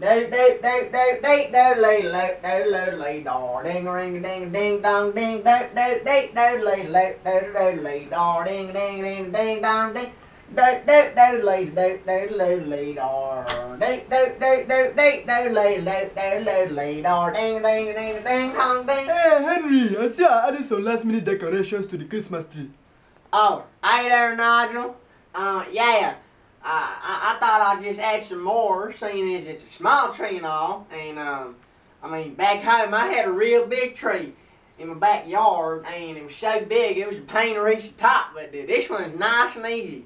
Henry, I see I added some last minute decorations to the Christmas tree. Oh, hey there, Nigel. Yeah. I thought I'd just add some more, seeing as it's a small tree and all. And, I mean, back home I had a real big tree in my backyard, and it was so big it was a pain to reach the top, but this one's nice and easy.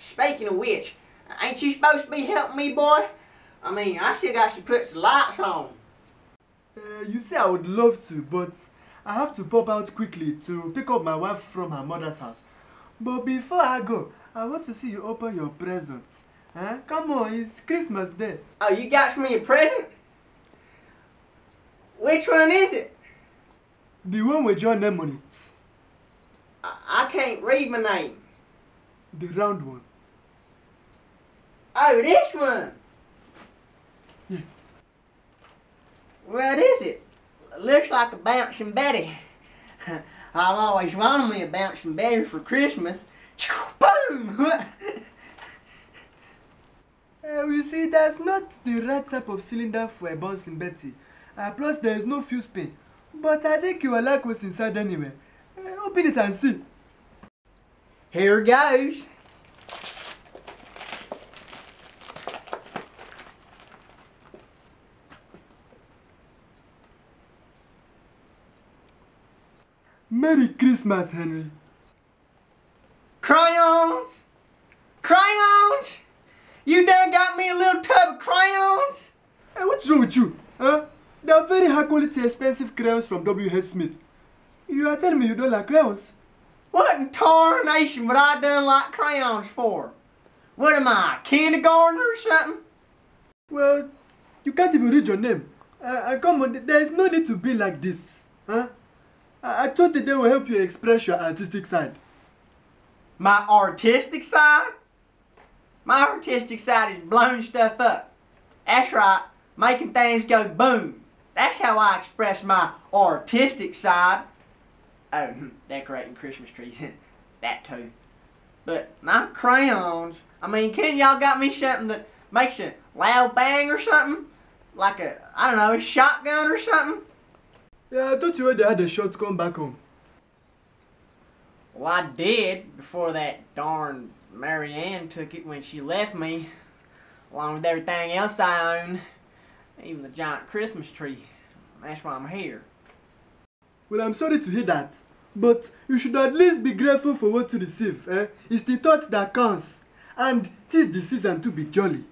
Speaking of which, ain't you supposed to be helping me, boy? I mean, I still got to put some lights on. You see, I would love to, but I have to pop out quickly to pick up my wife from her mother's house. But before I go, I want to see you open your present. Huh? Come on, it's Christmas Day. Oh, you got me a present? Which one is it? The one with your name on it. I can't read my name. The round one. Oh, this one? Yeah. What is it? Looks like a bouncing Betty. I've always wanted me a bouncing Betty for Christmas. You see, that's not the right type of cylinder for a bouncing Betty. Plus, there is no fuse pin. But I think you will like what's inside anyway. Open it and see. Here goes. Merry Christmas, Henry. Crayons! Crayons! You done got me a little tub of crayons? Hey, what's wrong with you? Huh? They are very high quality expensive crayons from W. H. Smith. You are telling me you don't like crayons? What in tarnation would I done like crayons for? What am I, a kindergartner or something? Well, you can't even read your name. Come on, there is no need to be like this. Huh? I thought that they will help you express your artistic side. My artistic side? My artistic side is blowing stuff up. That's right, making things go boom. That's how I express my artistic side. Oh, decorating Christmas trees, that too. But not crayons. I mean, can y'all got me something that makes a loud bang or something? Like a, I don't know, a shotgun or something? Yeah, I thought you already had a shotgun back home. Well, I did before that darn Marianne took it when she left me, along with everything else I own, even the giant Christmas tree. That's why I'm here. Well, I'm sorry to hear that, but you should at least be grateful for what you receive. Eh? It's the thought that counts, and 'tis the season to be jolly.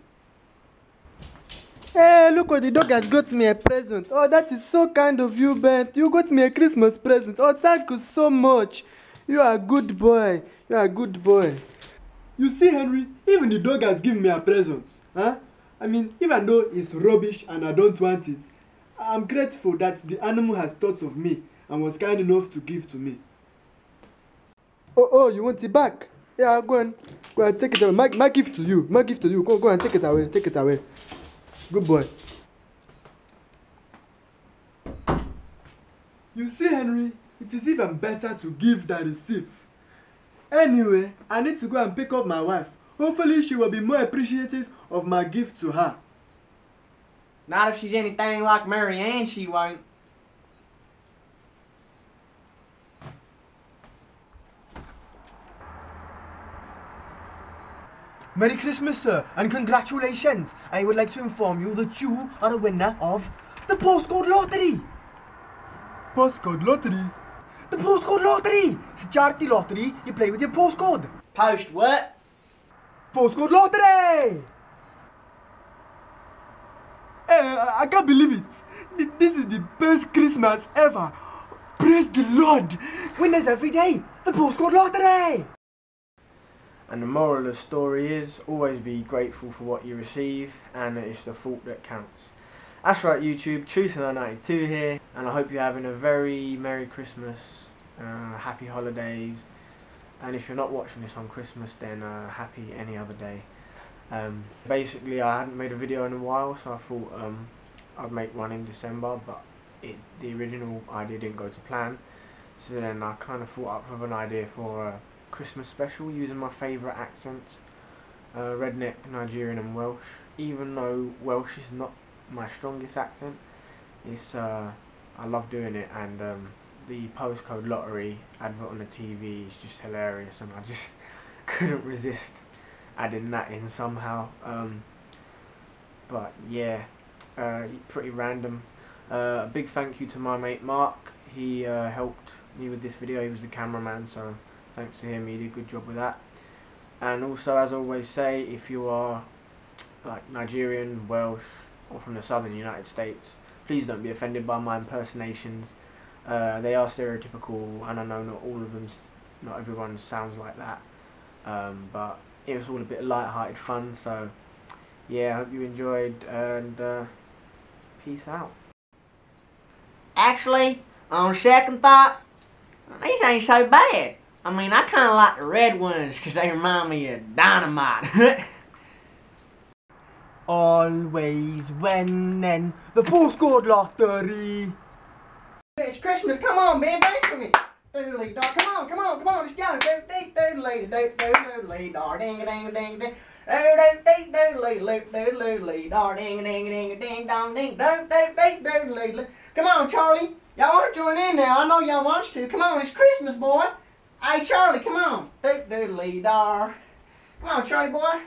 Hey, look what the dog has got me a present. Oh, that is so kind of you, Bent. You got me a Christmas present. Oh, thank you so much. You are a good boy. You are a good boy. You see, Henry, even the dog has given me a present. Huh? I mean, even though it's rubbish and I don't want it, I'm grateful that the animal has thought of me and was kind enough to give to me. Oh, you want it back? Yeah, go and take it away. My gift to you. My gift to you. Go and take it away. Take it away. Good boy. You see, Henry, it is even better to give than receive. Anyway, I need to go and pick up my wife. Hopefully she will be more appreciative of my gift to her. Not if she's anything like Marianne, she won't. Merry Christmas, sir, and congratulations. I would like to inform you that you are a winner of the Postcode Lottery. Postcode Lottery? The Postcode Lottery! It's a charity lottery. You play with your postcode. Post what? Postcode Lottery! I can't believe it. This is the best Christmas ever. Praise the Lord. Winners every day. The Postcode Lottery. And the moral of the story is, always be grateful for what you receive, and it's the thought that counts. That's right, YouTube, Truseneye92 here, and I hope you're having a very Merry Christmas, Happy Holidays, and if you're not watching this on Christmas, then happy any other day. Basically I hadn't made a video in a while, so I thought I'd make one in December, but the original idea didn't go to plan, so then I kind of thought up with an idea for a Christmas special using my favourite accents, redneck, Nigerian and Welsh. Even though Welsh is not my strongest accent, it's I love doing it, and the Postcode Lottery advert on the TV is just hilarious, and I just couldn't resist adding that in somehow. But yeah, pretty random. A big thank you to my mate Mark. He helped me with this video. He was the cameraman, so thanks to him, he did a good job with that. And also, as I always say, if you are like Nigerian, Welsh, or from the southern United States, please don't be offended by my impersonations. They are stereotypical, and I know not all of them, not everyone sounds like that, but it was all a bit light-hearted fun. So yeah, I hope you enjoyed, and peace out. Actually, on second thought, these ain't so bad. I mean, I kind of like the red ones because they remind me of dynamite. Always winning the Postcode Lottery. It's Christmas, come on, man, dance with me. Doodly dog, come on, come on, come on, let's go. Doodly doodly dog, ding ding ding ding. Doodly doodly doodly dog, ding ding ding ding dong ding. Doodly doodly. Come on, Charlie, y'all want to join in now? I know y'all wants to. Come on, it's Christmas, boy. Hey, Charlie, come on. Doodly dog. Come on, Charlie boy.